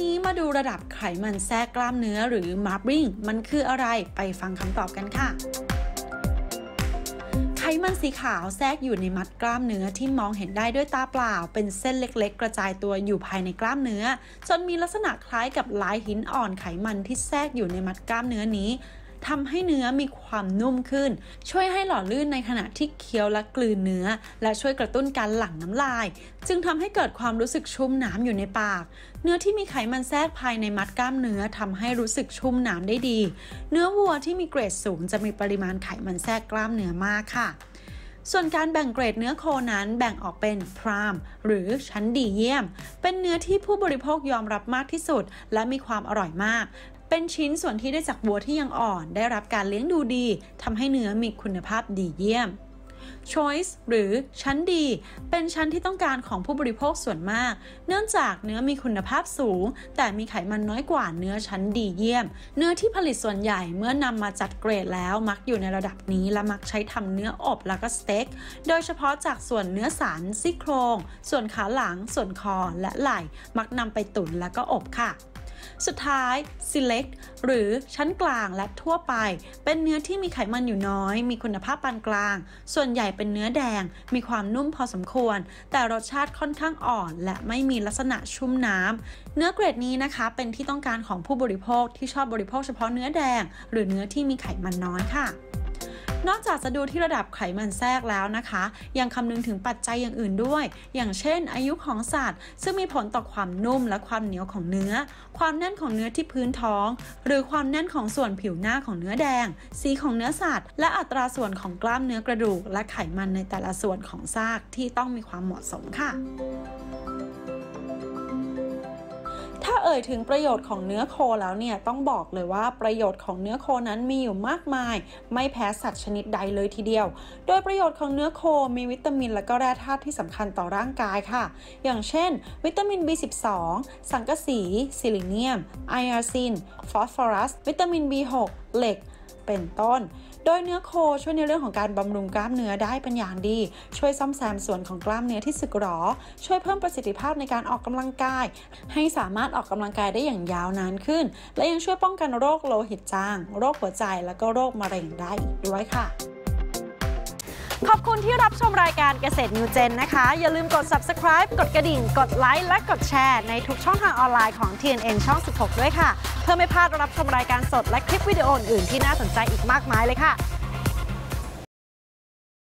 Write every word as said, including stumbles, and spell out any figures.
นี้มาดูระดับไขมันแทรกกล้ามเนื้อหรือ Marbling มันคืออะไรไปฟังคำตอบกันค่ะไขมันสีขาวแทรกอยู่ในมัดกล้ามเนื้อที่มองเห็นได้ด้วยตาเปล่าเป็นเส้นเล็กๆกระจายตัวอยู่ภายในกล้ามเนื้อจนมีลักษณะคล้ายกับลายหินอ่อนไขมันที่แทรกอยู่ในมัดกล้ามเนื้อนี้ทำให้เนื้อมีความนุ่มขึ้นช่วยให้หล่อลื่นในขณะที่เคี้ยวและกลืนเนื้อและช่วยกระตุ้นการหลั่งน้ำลายจึงทำให้เกิดความรู้สึกชุ่มน้ำอยู่ในปากเนื้อที่มีไขมันแทรกภายในมัดกล้ามเนื้อทำให้รู้สึกชุ่มน้ำได้ดีเนื้อวัวที่มีเกรดสูงจะมีปริมาณไขมันแทรกกล้ามเนื้อมากค่ะส่วนการแบ่งเกรดเนื้อโคนั้นแบ่งออกเป็นพรามหรือชั้นดีเยี่ยมเป็นเนื้อที่ผู้บริโภคยอมรับมากที่สุดและมีความอร่อยมากเป็นชิ้นส่วนที่ได้จากวัวที่ยังอ่อนได้รับการเลี้ยงดูดีทำให้เนื้อมีคุณภาพดีเยี่ยม Choice หรือชั้นดีเป็นชั้นที่ต้องการของผู้บริโภคส่วนมากเนื่องจากเนื้อมีคุณภาพสูงแต่มีไขมันน้อยกว่าเนื้อชั้นดีเยี่ยมเนื้อที่ผลิตส่วนใหญ่เมื่อนำมาจัดเกรดแล้วมักอยู่ในระดับนี้และมักใช้ทำเนื้ออบแล้วก็สเต็กโดยเฉพาะจากส่วนเนื้อสันซี่โครงส่วนขาหลังส่วนคอและไหล่มักนำไปตุ๋นแล้วก็อบค่ะสุดท้าย Select หรือชั้นกลางและทั่วไปเป็นเนื้อที่มีไขมันอยู่น้อยมีคุณภาพปานกลางส่วนใหญ่เป็นเนื้อแดงมีความนุ่มพอสมควรแต่รสชาติค่อนข้างอ่อนและไม่มีลักษณะชุ่มน้ำเนื้อเกรดนี้นะคะเป็นที่ต้องการของผู้บริโภคที่ชอบบริโภคเฉพาะเนื้อแดงหรือเนื้อที่มีไขมันน้อยค่ะนอกจากจะดูที่ระดับไขมันแทรกแล้วนะคะยังคำนึงถึงปัจจัยอย่างอื่นด้วยอย่างเช่นอายุของสัตว์ซึ่งมีผลต่อความนุ่มและความเหนียวของเนื้อความแน่นของเนื้อที่พื้นท้องหรือความแน่นของส่วนผิวหน้าของเนื้อแดงสีของเนื้อสัตว์และอัตราส่วนของกล้ามเนื้อกระดูกและไขมันในแต่ละส่วนของซากที่ต้องมีความเหมาะสมค่ะถ้าเอ่ยถึงประโยชน์ของเนื้อโคแล้วเนี่ยต้องบอกเลยว่าประโยชน์ของเนื้อโคนั้นมีอยู่มากมายไม่แพ้สัตว์ชนิดใดเลยทีเดียวโดยประโยชน์ของเนื้อโคมีวิตามินและก็แร่ธาตุที่สำคัญต่อร่างกายค่ะอย่างเช่นวิตามิน บีสิบสอง สังกะสีซิลิเนียมไออาซินฟอสฟอรัสวิตามิน บีหก เหล็กเป็นต้นโดยเนื้อโคช่วยในเรื่องของการบำรุงกล้ามเนื้อได้เป็นอย่างดีช่วยซ่อมแซมส่วนของกล้ามเนื้อที่สึกหรอช่วยเพิ่มประสิทธิภาพในการออกกำลังกายให้สามารถออกกำลังกายได้อย่างยาวนานขึ้นและยังช่วยป้องกันโรคโลหิตจางโรคหัวใจและก็โรคมะเร็งได้อีกด้วยค่ะขอบคุณที่รับชมรายการเกษตรนิวเจนนะคะอย่าลืมกด ซับสไครบ์ กดกระดิ่งกดไลค์และกดแชร์ในทุกช่องทางออนไลน์ของ ที เอ็น เอ็น ช่อง สิบหก ด้วยค่ะเพื่อไม่พลาดรับชมรายการสดและคลิปวิดีโออื่นที่น่าสนใจอีกมากมายเลยค่ะ